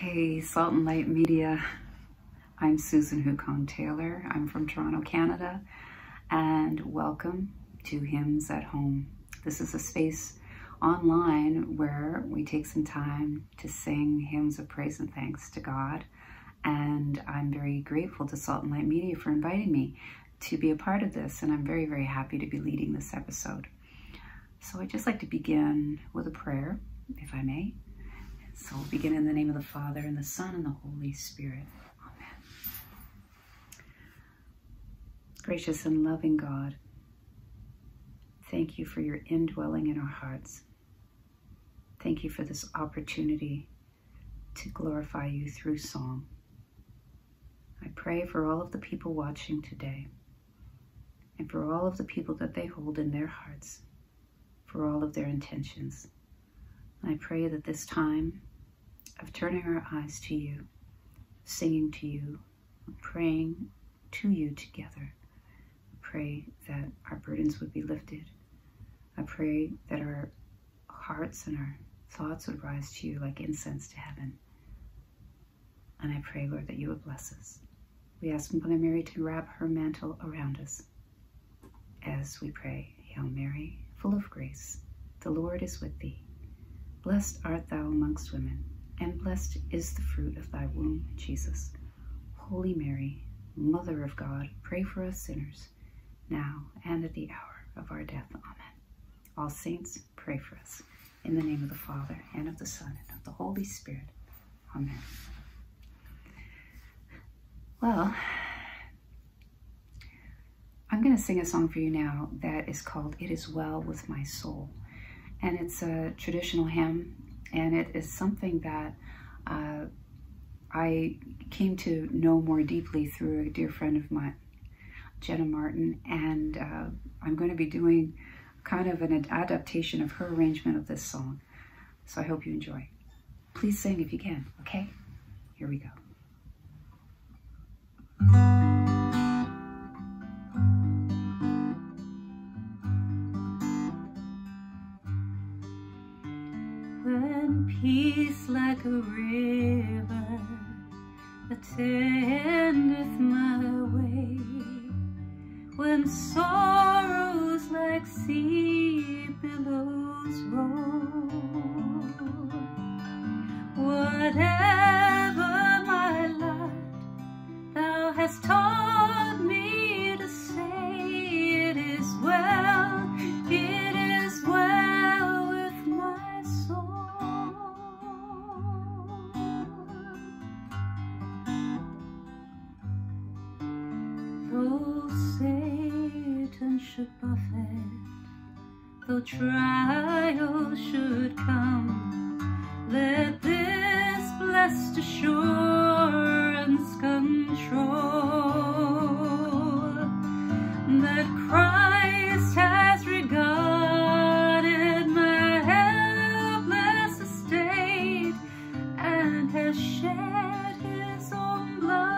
Hey, Salt and Light Media. I'm Susan HooKong-Taylor. I'm from Toronto, Canada, and welcome to Hymns at Home. This is a space online where we take some time to sing hymns of praise and thanks to God, and I'm very grateful to Salt and Light Media for inviting me to be a part of this, and I'm very, very happy to be leading this episode. So I'd just like to begin with a prayer, if I may. So we'll begin in the name of the Father, and the Son, and the Holy Spirit. Amen. Gracious and loving God, thank you for your indwelling in our hearts. Thank you for this opportunity to glorify you through song. I pray for all of the people watching today, and for all of the people that they hold in their hearts, for all of their intentions. I pray that this time of turning our eyes to you, singing to you, praying to you together, I pray that our burdens would be lifted. I pray that our hearts and our thoughts would rise to you like incense to heaven. And I pray, Lord, that you would bless us. We ask Mother Mary to wrap her mantle around us as we pray. Hail Mary, full of grace, the Lord is with thee. Blessed art thou amongst women, and blessed is the fruit of thy womb, Jesus. Holy Mary, Mother of God, pray for us sinners, now and at the hour of our death. Amen. All saints, pray for us. In the name of the Father, and of the Son, and of the Holy Spirit. Amen. Well, I'm going to sing a song for you now that is called It Is Well With My Soul. And it's a traditional hymn, and it is something that I came to know more deeply through a dear friend of mine, Jenna Martin, and I'm going to be doing kind of an adaptation of her arrangement of this song. So I hope you enjoy. Please sing if you can, okay? Here we go. Peace like a river attendeth my way, when sorrows like sea billows roll. Whatever my lot, thou hast taught me to say, it is well, it is well. Should buffet, though trials should come, let this blessed assurance control that Christ has regarded my helpless estate and has shed his own blood.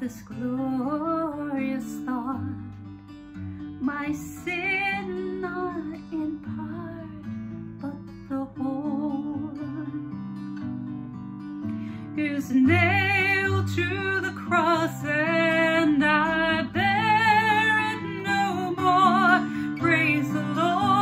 This glorious thought, my sin not in part, but the whole is nailed to the cross, and I bear it no more. Praise the Lord.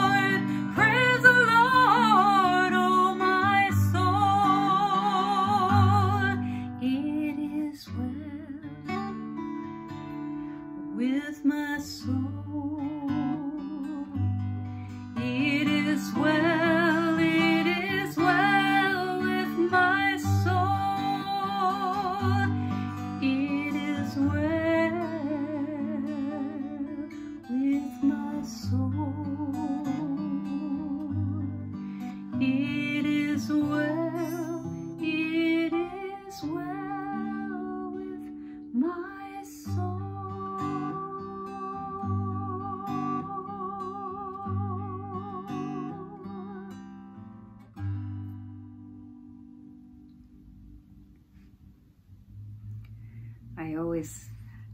I always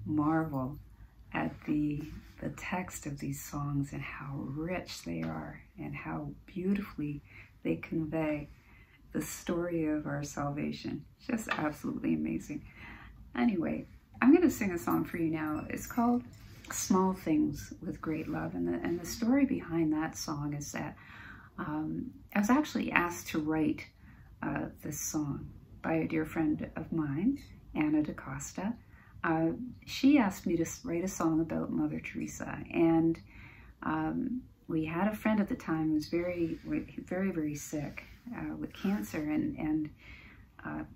marvel at the text of these songs and how rich they are and how beautifully they convey the story of our salvation. Just absolutely amazing. Anyway, I'm going to sing a song for you now. It's called Small Things with Great Love. And the story behind that song is that I was actually asked to write this song by a dear friend of mine, Anna DaCosta. She asked me to write a song about Mother Teresa, and we had a friend at the time who was very, very sick with cancer, and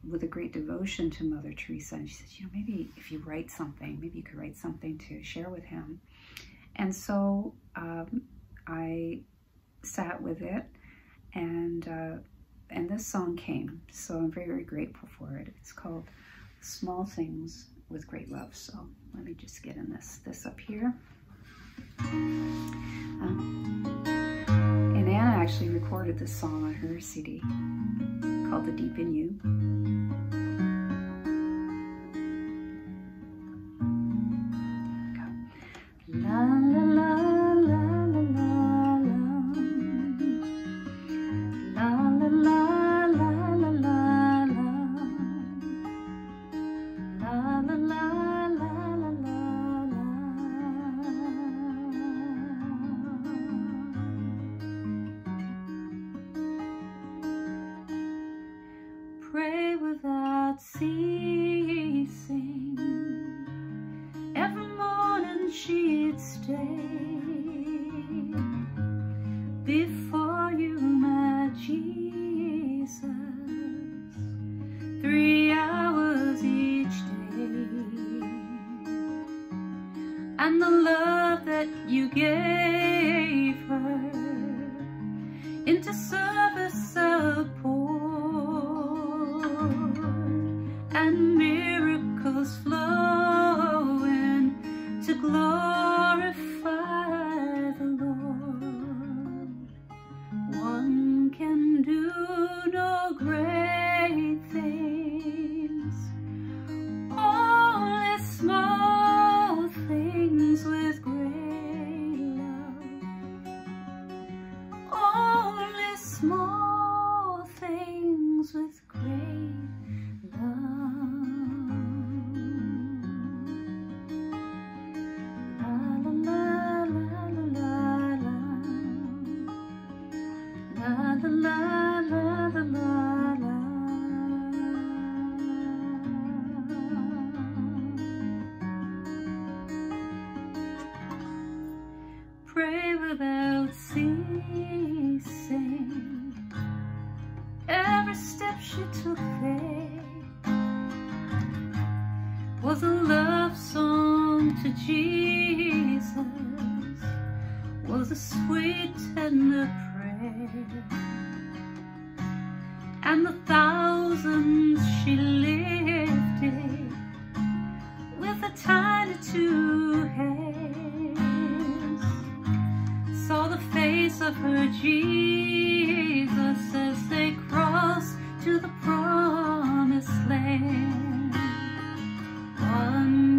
with a great devotion to Mother Teresa. And she said, you know, maybe if you write something, maybe you could write something to share with him. And so I sat with it, and this song came. So I'm very, very grateful for it. It's called Small Things with Great Love. So let me just get in this up here. And Anna actually recorded this song on her CD called The Deep in You. La la la. One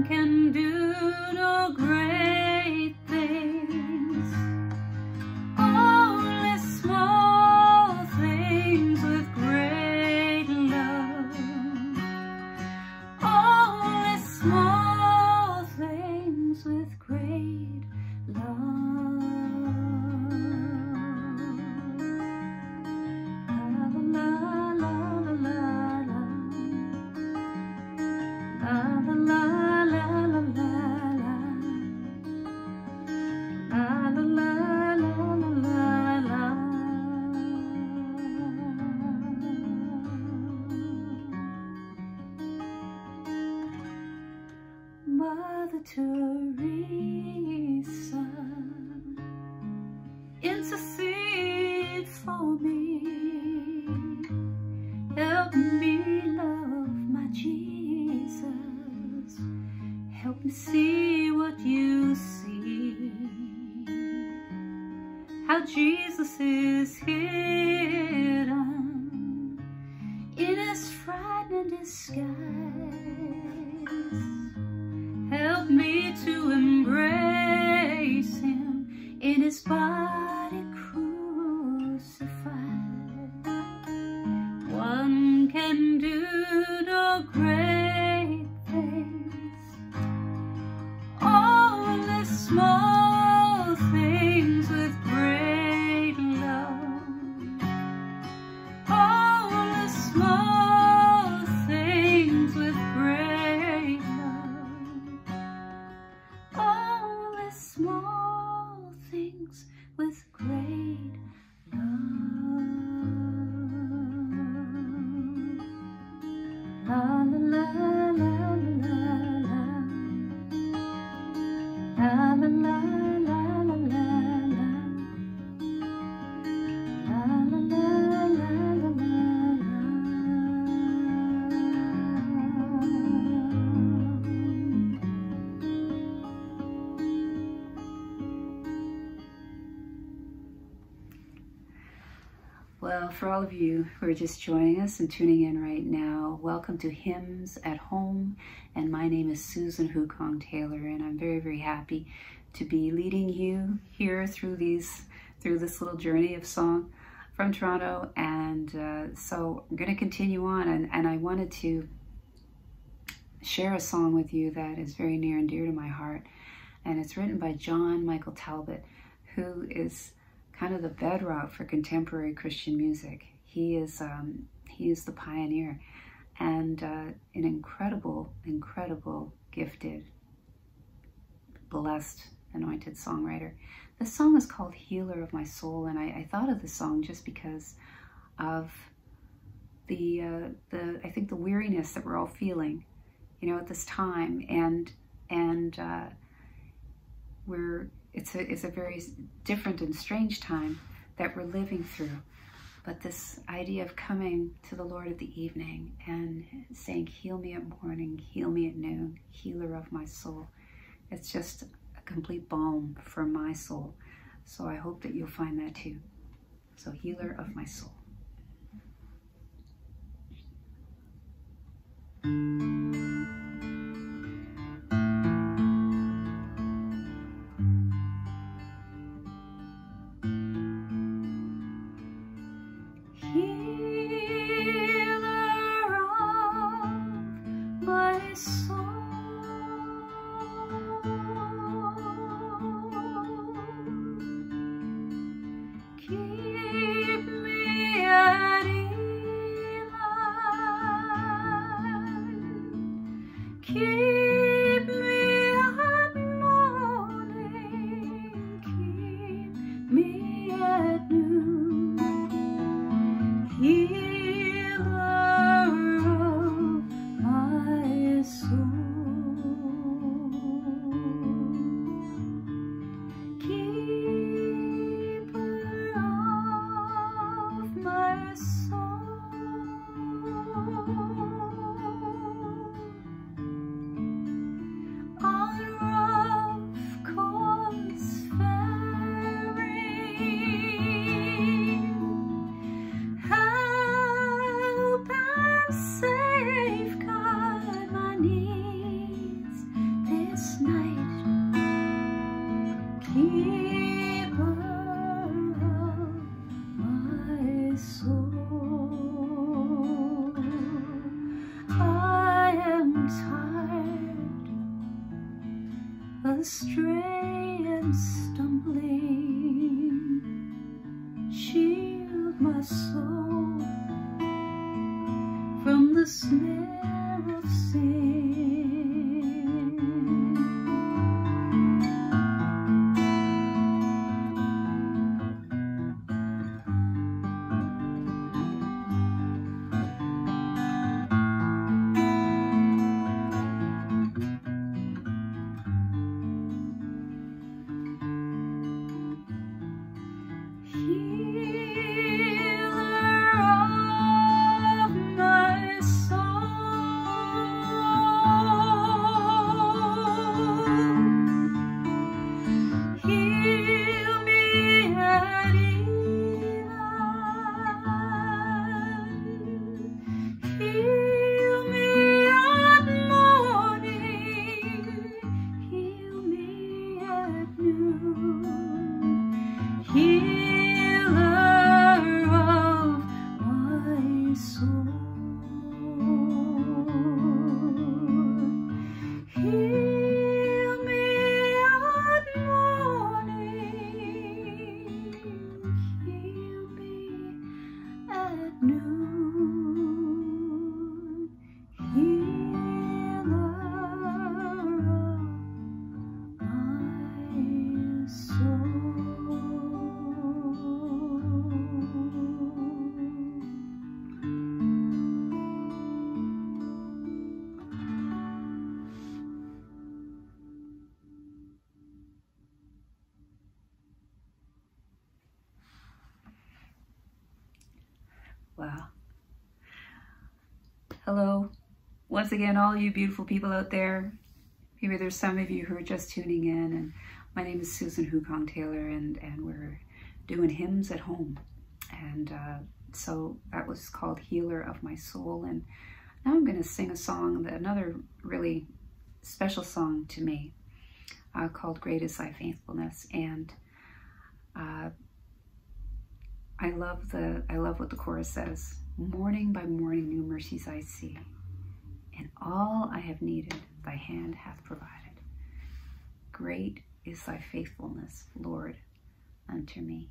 can do no great thing. Mother Teresa, intercede for me. Help me love my Jesus. Help me see what you see. How Jesus is hidden in his frightening disguise. Help me to embrace him in his body crucified. One can do no great things, only small things with great love. Only small things with great love. Only small things with great love. La la la la la la. La la la. Well, for all of you who are just joining us and tuning in right now, welcome to Hymns at Home, and my name is Susan HooKong-Taylor, and I'm very, very happy to be leading you here through this little journey of song from Toronto, and so I'm going to continue on, and I wanted to share a song with you that is very near and dear to my heart, and it's written by John Michael Talbot, who is kind of the bedrock for contemporary Christian music. He is the pioneer and an incredible, incredible, gifted, blessed, anointed songwriter. This song is called Healer of My Soul, and I thought of this song just because of the I think the weariness that we're all feeling, you know, at this time, and it's a very different and strange time that we're living through. But this idea of coming to the Lord at the evening and saying, heal me at morning, heal me at noon, healer of my soul. It's just a complete balm for my soul. So I hope that you'll find that too. So healer of my soul. Hello. Once again, all you beautiful people out there, maybe there's some of you who are just tuning in, and my name is Susan HooKong-Taylor, and we're doing Hymns at Home. And so that was called Healer of My Soul, and now I'm going to sing a song, another really special song to me, called Great Is Thy Faithfulness. And I love what the chorus says. Morning by morning new mercies I see, and all I have needed thy hand hath provided. Great is thy faithfulness, Lord, unto me.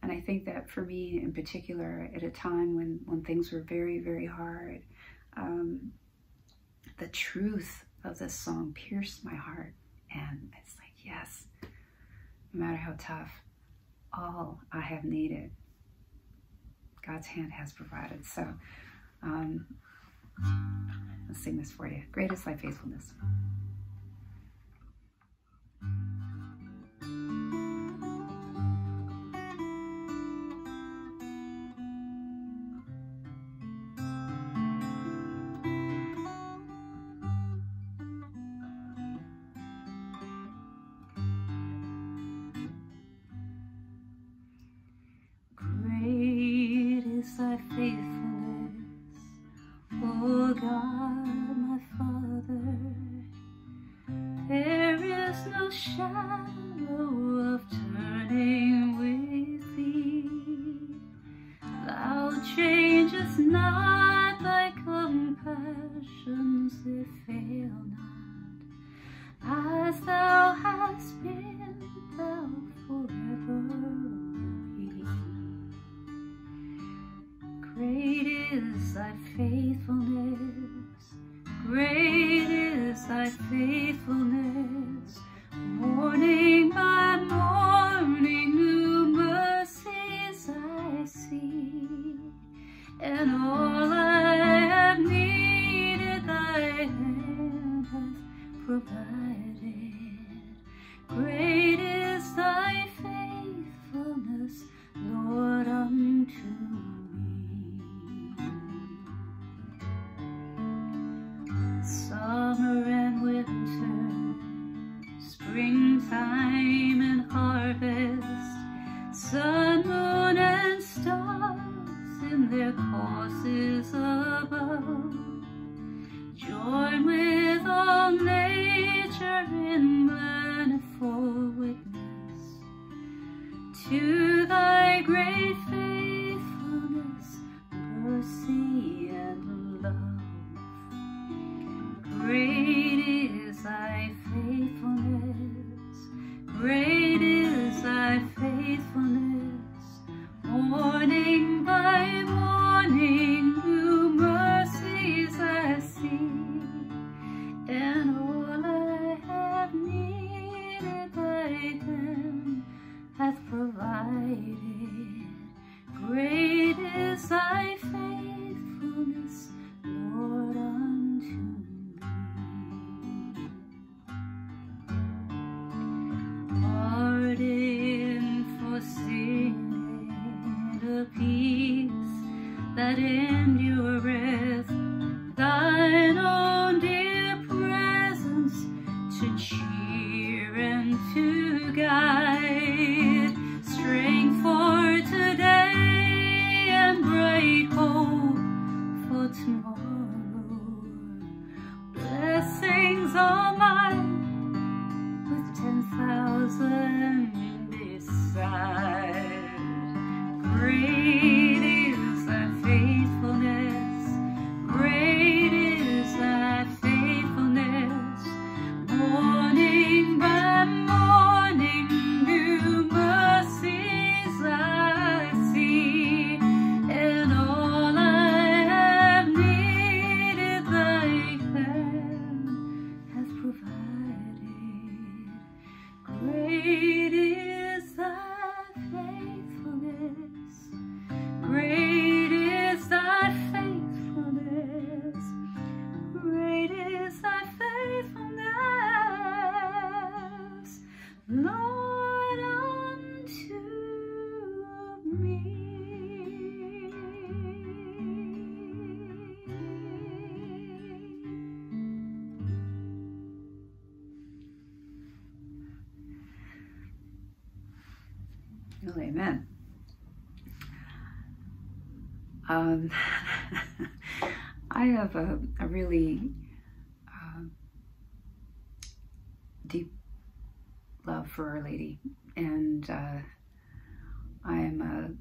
And I think that for me in particular, at a time when things were very, very hard, the truth of this song pierced my heart. And it's like, yes, no matter how tough, all I have needed, God's hand has provided. So I'll sing this for you. Great is thy faithfulness. Well, amen. I have a really deep love for Our Lady, and I am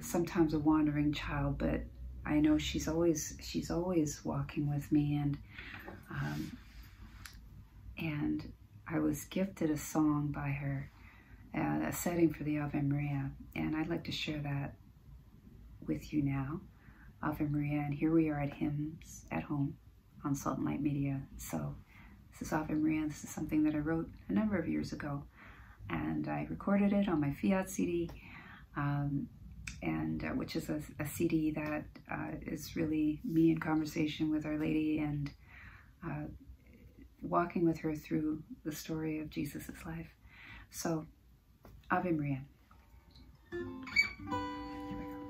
sometimes a wandering child, but I know she's always walking with me, and I was gifted a song by her, a setting for the Ave Maria, and I'd like to share that with you now. Ave Maria, and here we are at Hymns at Home on Salt and Light Media. So this is Ave Maria, and this is something that I wrote a number of years ago, and I recorded it on my Fiat CD, and which is a CD that is really me in conversation with Our Lady and walking with her through the story of Jesus' life. So, Ave Maria. Here we go.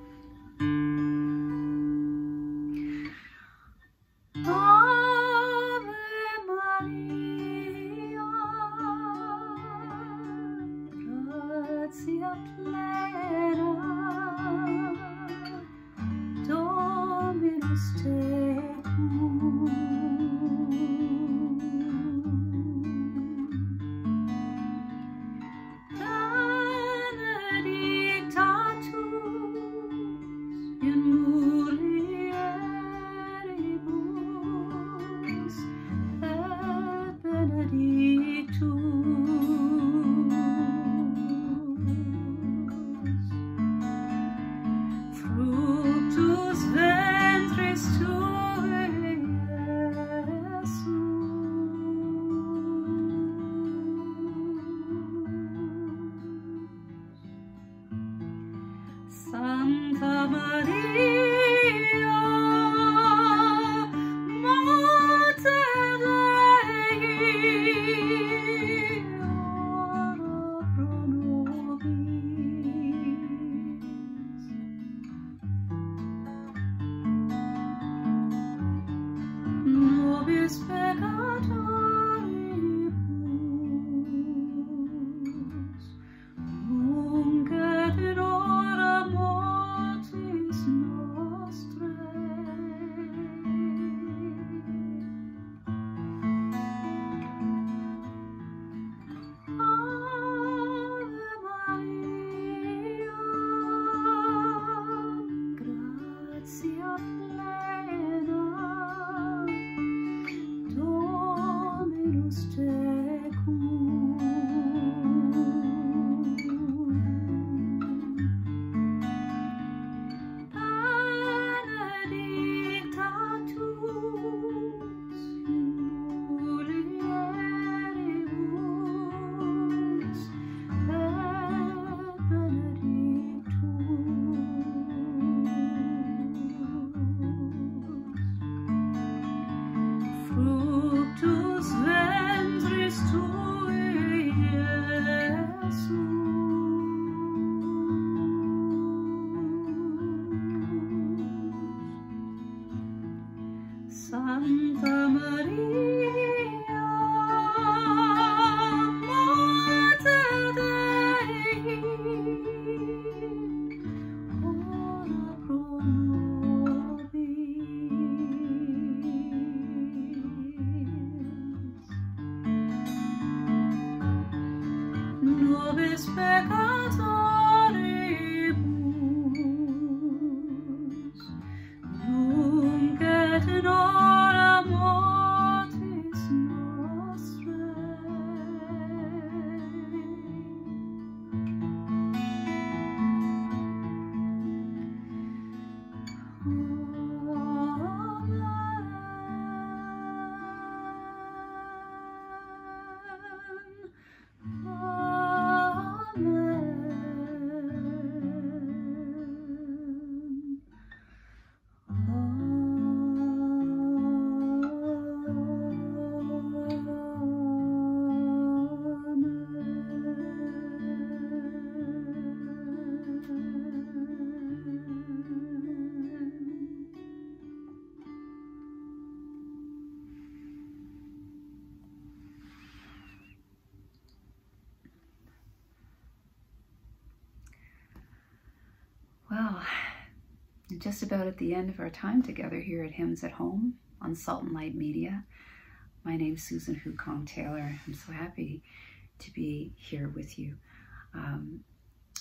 Ave Maria, gratia plena, Dominus tecum. Well, just about at the end of our time together here at Hymns at Home on Salt and Light Media. My name's Susan HooKong-Taylor. I'm so happy to be here with you.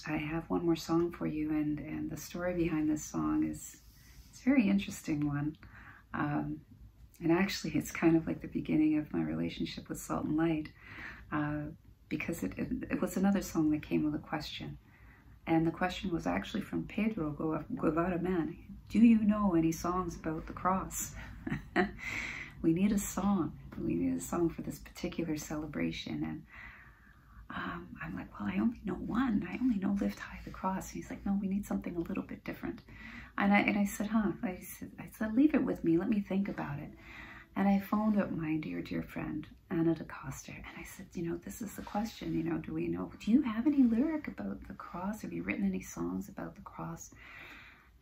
I have one more song for you, and the story behind this song is, it's a very interesting one. And actually, it's kind of like the beginning of my relationship with Salt and Light, because it was another song that came with a question. And the question was actually from Pedro Guevara Man. Do you know any songs about the cross? We need a song. We need a song for this particular celebration. And I'm like, well, I only know one. I only know Lift High the Cross. And he's like, no, we need something a little bit different. And I said, huh? I said, leave it with me. Let me think about it. And I phoned up my dear friend, Anna DaCosta. And I said, you know, this is the question, you know, do you have any lyric about the cross? Have you written any songs about the cross?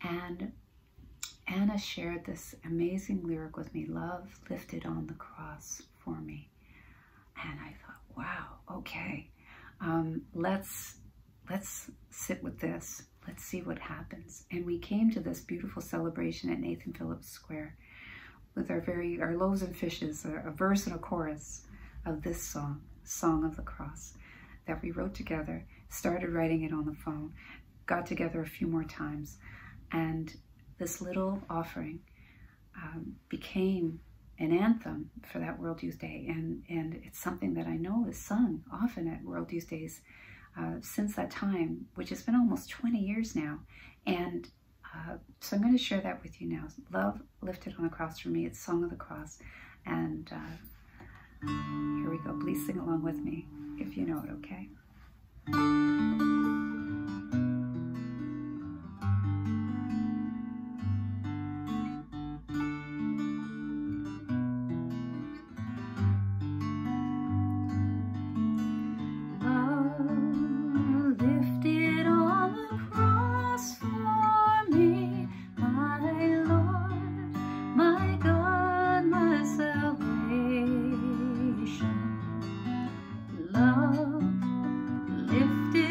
And Anna shared this amazing lyric with me, Love Lifted on the Cross for Me. And I thought, wow, okay. Let's sit with this. Let's see what happens. And we came to this beautiful celebration at Nathan Phillips Square with our loaves and fishes, a verse and a chorus of this song, Song of the Cross, that we wrote together, started writing it on the phone, got together a few more times, and this little offering became an anthem for that World Youth Day, and it's something that I know is sung often at World Youth Days since that time, which has been almost 20 years now. And so I'm going to share that with you now. Love Lifted on the Cross for Me. It's Song of the Cross. And here we go. Please sing along with me if you know it, okay? Love lifted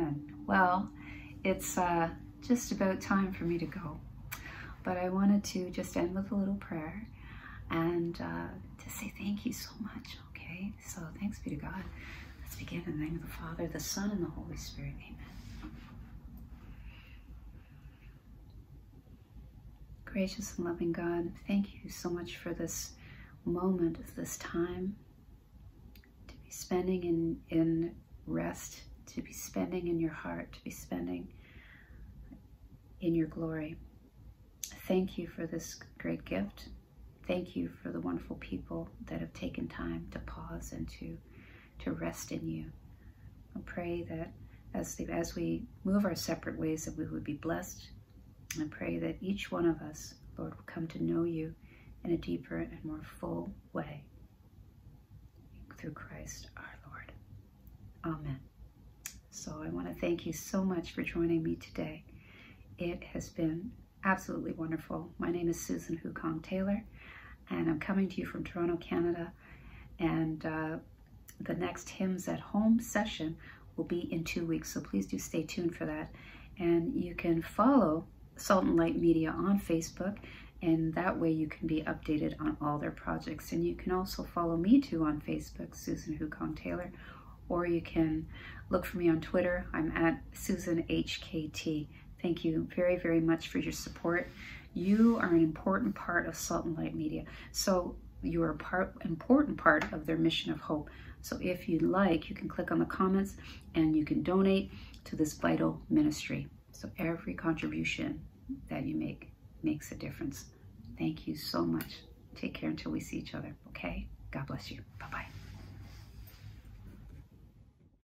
Amen. Well, it's just about time for me to go, but I wanted to just end with a little prayer and to say thank you so much, okay? So thanks be to God. Let's begin in the name of the Father, the Son, and the Holy Spirit. Amen. Gracious and loving God, thank you so much for this moment, this time to be spending in rest, to be spending in your heart, to be spending in your glory. Thank you for this great gift. Thank you for the wonderful people that have taken time to pause and to rest in you. I pray that as we move our separate ways, that we would be blessed. I pray that each one of us, Lord, will come to know you in a deeper and more full way through Christ our Lord. Amen. So I want to thank you so much for joining me today. It has been absolutely wonderful. My name is Susan HooKong-Taylor, and I'm coming to you from Toronto, Canada. And the next Hymns at Home session will be in 2 weeks, so please do stay tuned for that. And you can follow Salt and Light Media on Facebook, and that way you can be updated on all their projects. And you can also follow me too on Facebook, Susan HooKong-Taylor, or you can look for me on Twitter. I'm at Susan HKT. Thank you very, very much for your support. You are an important part of Salt and Light Media. So you are important part of their mission of hope. So if you'd like, you can click on the comments and you can donate to this vital ministry. So every contribution that you make makes a difference. Thank you so much. Take care until we see each other, okay? God bless you. Bye-bye.